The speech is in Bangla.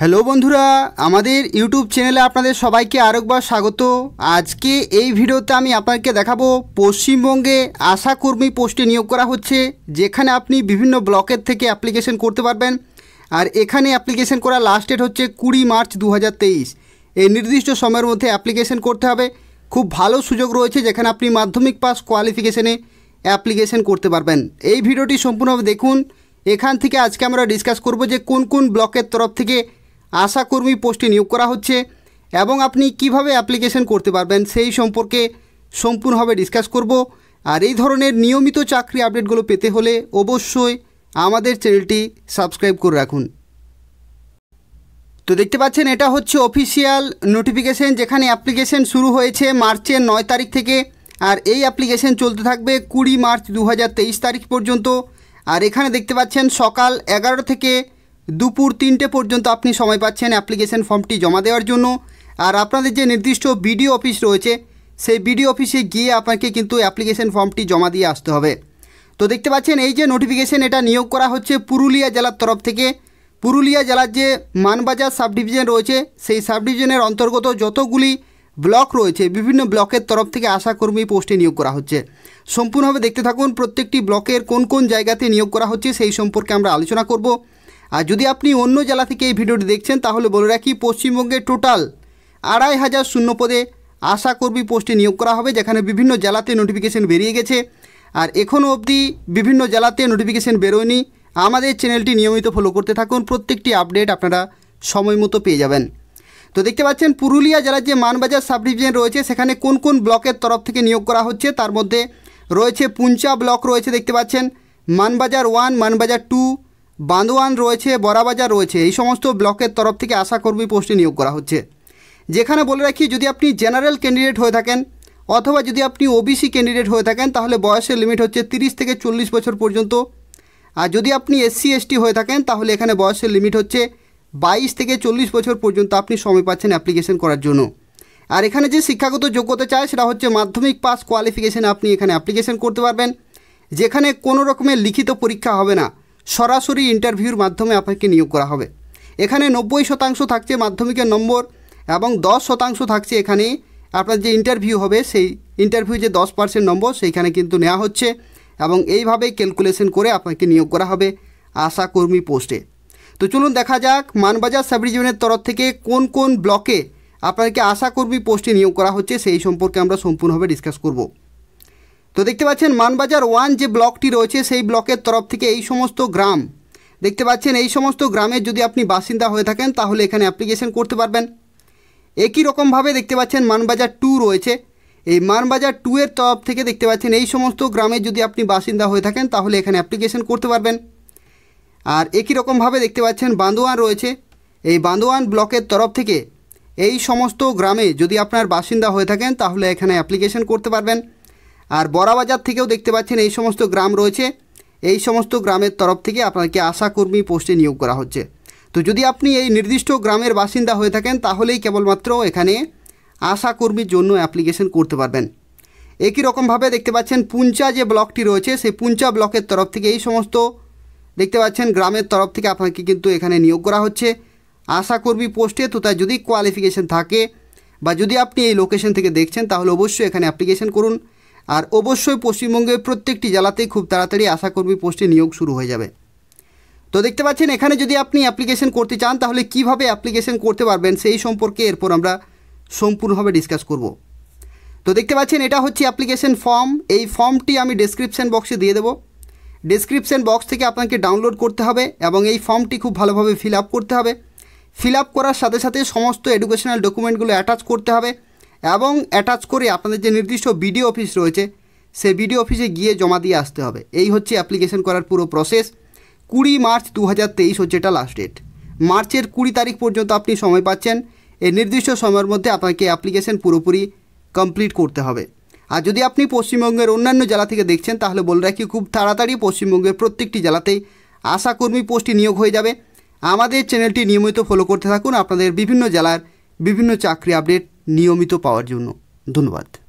हेलो बंधुरा आमादेर यूट्यूब चैनेले आपनादेर सबाइके आरेकबार स्वागत। आज के एई भिडियोते आमी आपनादेरके देखाबो पश्चिम बंगे आशा कर्मी पोस्टे नियोग करा होच्छे, जेखाने आपनी विभिन्न ब्लकेर थेके अ্যাপ্লিকেশন करते पारबेन। आर एखाने अ্যাপ্লিকেশন करा लास्ट डेट होच्छे 20 मार्च 2023। एई निर्दिष्ट समयेर मध्ये অ্যাপ্লিকেশন करते होबे। खूब भालो सुयोग रयेछे जेखाने आपनी माध्यमिक पास क्वालिफिकेशने অ্যাপ্লিকেশন करते पारबेन। एई भिडियोटी सम्पूर्णभावे देखुन। एखान थेके आजके आमरा डिसकास करब जे कोन कोन ब्लकेर तरफ थेके आशा कर्मी पोस्टे नियोग करा होच्छे एबं आपनी किभाबे অ্যাপ্লিকেশন करते पारबेन सेई सम्पर्के सम्पूर्णभावे डिसकास करब। और एई धरनेर नियमित चाकरी आपडेटगुलो पेते होले अवश्यई आमादेर चैनलटी सबस्क्राइब करे राखुन। तो देखते पाच्छेन एटा होच्छे अफिशियल नोटिफिकेशन, जेखाने অ্যাপ্লিকেশন शुरू होयेछे मार्चेर 9 तारिख थेके। और एई অ্যাপ্লিকেশন चलते थाकबे 20 मार्च 2023 तारिख पर्यन्त। और एखाने देखते पाच्छेन सकाल 11टा थेके दुपुर 3टे पर्यन्त आपनी समय पाच्छेन অ্যাপ্লিকেশন फर्मटी जमा देवार जोन्नो। और आपनादेर जे निर्दिष्ट बीडीओ अफिस रयेछे सेई बीडीओ अफिसे गिये आपनाके किन्तु অ্যাপ্লিকেশন फर्मटी जमा दिये आसते होबे। तो देखते पाच्छेन एई जे नोटिफिकेशन एटा नियोग करा होच्छे पुरुलिया जेलार तरफ थेके। पुरुलिया जेलार जे मानबाजार सब डिविजन रयेछे सेई सब डिविजनेर अंतर्गत जतगुली ब्लक रयेछे विभिन्न ब्लकेर तरफ थेके आशाकर्मी पोस्टे नियोग करा होच्छे। सम्पूर्णभावे देखते थाकुन प्रत्येकटी ब्लकेर कोन कोन जायगाते नियोग करा होच्छे सेई सम्पर्के आमरा आलोचना करब। और जदि आपनी अन्य जिला थेके भिडियोटी देखें ताहले बोले राखी पश्चिमबंगे टोटाल 2500 शून्य पदे आशाकर्मी पोस्टे नियोग करा होबे, जेखाने विभिन्न जिलाते नोटिफिकेशन बेरिये गेछे। और एखोनो अब्दि विभिन्न जिलाते नोटिफिकेशन बेरोयनि। आमादेर चैनलटी नियमित फलो करते थाकुन, प्रत्येकटी आपडेट आपनारा समय मतो पेये जाबेन। तो देखते पाच्छेन पुरुलिया जिलार जे मानबाजार सब डिविजन रयेछे सेखाने कोन कोन ब्लकेर तरफ थेके नियोग करा होच्छे तार मध्ये रयेछे पुंचा ब्लक रयेछे, देखते पाच्छेन मानबाजार 1, मानबाजार 2, बांदोয়ান রয়েছে, বড়াবাজার রয়েছে। এই সমস্ত ব্লকের তরফ থেকে আশাকর্মী পোস্টে নিয়োগ করা হচ্ছে। যেখানে বলে রাখি যদি আপনি জেনারেল ক্যান্ডিডেট হয়ে থাকেন অথবা যদি আপনি ওবিসি ক্যান্ডিডেট হয়ে থাকেন তাহলে বয়সের লিমিট হচ্ছে 30 থেকে 40 বছর পর্যন্ত। আর যদি আপনি এসসি এসটি হয়ে থাকেন তাহলে এখানে বয়সের লিমিট হচ্ছে 22 থেকে 40 বছর পর্যন্ত আপনি সময় পাচ্ছেন অ্যাপ্লিকেশন করার জন্য। আর এখানে যে শিক্ষাগত যোগ্যতা চায় সেটা হচ্ছে মাধ্যমিক পাস কোয়ালিফিকেশন। আপনি এখানে অ্যাপ্লিকেশন করতে পারবেন, যেখানে কোনো রকমের লিখিত পরীক্ষা হবে না, সরাসরি ইন্টারভিউর মাধ্যমে আপনাকে নিয়োগ করা হবে। এখানে 90% থাকছে মাধ্যমিকের নম্বর এবং 10% থাকছে এখানে আপনার যে ইন্টারভিউ হবে সেই ইন্টারভিউ যে 10% নম্বর সেইখানে কিন্তু নেওয়া হচ্ছে। এবং এইভাবে ক্যালকুলেশন করে আপনাকে নিয়োগ করা হবে আশাকর্মী পোস্টে। তো চলুন দেখা যাক মানবাজার সাব ডিভিশনের তরফ থেকে কোন কোন ব্লকে আপনাকে আশাকর্মী পোস্টে নিয়োগ করা হচ্ছে সেই সম্পর্কে আমরা সম্পূর্ণভাবে ডিসকাস করব। तो देखते पाच्छेन मानबाजार 1 जो ब्लकटी रयेछे सेई ब्लकेर तरफ थेके एई समस्त ग्राम देखते पाच्छेन एई समस्त ग्रामेर जोदि आपनी बासिंदा हये थाकेन ताहले एखाने অ্যাপ্লিকেশন करते पारबेन। एकी रकम भावे देखते पाच्छेन मानबाजार 2 रयेछे, एई मानबाजार 2 एर तरफ थेके देखते पाच्छेन एई समस्त ग्रामेर जोदि आपनी बासिंदा हये थाकेन ताहले एखाने অ্যাপ্লিকেশন करते पारबेन। आर एकी रकम भावे देखते पाच्छेन बांदोয়ান रयेछे, एई बांदोয়ান ब्लकेर तरफ थेके एई समस्त ग्रामे जोदि आपनार बासिंदा हये थाकेन ताहले एखाने অ্যাপ্লিকেশন করতে পারবেন। और বড়াবাজার থেকেও দেখতে পাচ্ছেন এই সমস্ত গ্রাম রয়েছে, এই সমস্ত গ্রামের তরফ থেকে আপনাকে আশাকর্মী পোস্টে নিয়োগ করা হচ্ছে। তো যদি আপনি এই নির্দিষ্ট গ্রামের বাসিন্দা হয়ে থাকেন তাহলেই কেবলমাত্র এখানে আশাকর্মীর জন্য অ্যাপ্লিকেশন করতে পারবেন। একই রকমভাবে দেখতে পাচ্ছেন পুঞ্চা যে ব্লকটি রয়েছে সেই পুঞ্চা ব্লকের তরফ থেকে এই সমস্ত দেখতে পাচ্ছেন গ্রামের তরফ থেকে আপনাকে কিন্তু এখানে নিয়োগ করা হচ্ছে আশাকর্মী পোস্টে। তো তার যদি কোয়ালিফিকেশন থাকে বা যদি আপনি এই লোকেশন থেকে দেখছেন তাহলে অবশ্যই এখানে অ্যাপ্লিকেশন করুন। আর অবশ্যই পশ্চিমবঙ্গের প্রত্যেকটি জেলাতেই খুব তাড়াতাড়ি আশাকর্মী পোস্টে নিয়োগ শুরু হয়ে যাবে। তো দেখতে পাচ্ছেন এখানে যদি আপনি অ্যাপ্লিকেশন করতে চান তাহলে কিভাবে অ্যাপ্লিকেশন করতে পারবেন সেই সম্পর্কে এরপর আমরা সম্পূর্ণভাবে ডিসকাস করব। তো দেখতে পাচ্ছেন এটা হচ্ছে অ্যাপ্লিকেশন ফর্ম। এই ফর্মটি আমি ডেসক্রিপশন বক্সে দিয়ে দেব। ডেসক্রিপশন বক্স থেকে আপনাকে ডাউনলোড করতে হবে এবং এই ফর্মটি খুব ভালোভাবে ফিল আপ করতে হবে। ফিল আপ করার সাথে সাথে সমস্ত এডুকেশনাল ডকুমেন্টগুলো অ্যাটাচ করতে হবে এবং অ্যাটাচ করে আপনাদের যে নির্দিষ্ট বিডিও অফিস রয়েছে সেই বিডিও অফিসে গিয়ে জমা দিয়ে আসতে হবে। এই হচ্ছে অ্যাপ্লিকেশন করার পুরো প্রসেস। 20 মার্চ 2023 হচ্ছে এটা লাস্ট ডেট। মার্চের 20 তারিখ পর্যন্ত আপনি সময় পাচ্ছেন। এই নির্দিষ্ট সময়ের মধ্যে আপনাকে অ্যাপ্লিকেশন পুরোপুরি কমপ্লিট করতে হবে। আর যদি আপনি পশ্চিমবঙ্গের অন্যান্য জেলা থেকে দেখছেন তাহলে বলে রাখি খুব তাড়াতাড়ি পশ্চিমবঙ্গের প্রত্যেকটি জেলাতেই আশাকর্মী পোস্টে নিয়োগ হয়ে যাবে। আমাদের চ্যানেলটি নিয়মিত ফলো করতে থাকুন আপনাদের বিভিন্ন জেলার বিভিন্ন চাকরি আপডেট নিয়মিত পাওয়ার জন্য। ধন্যবাদ।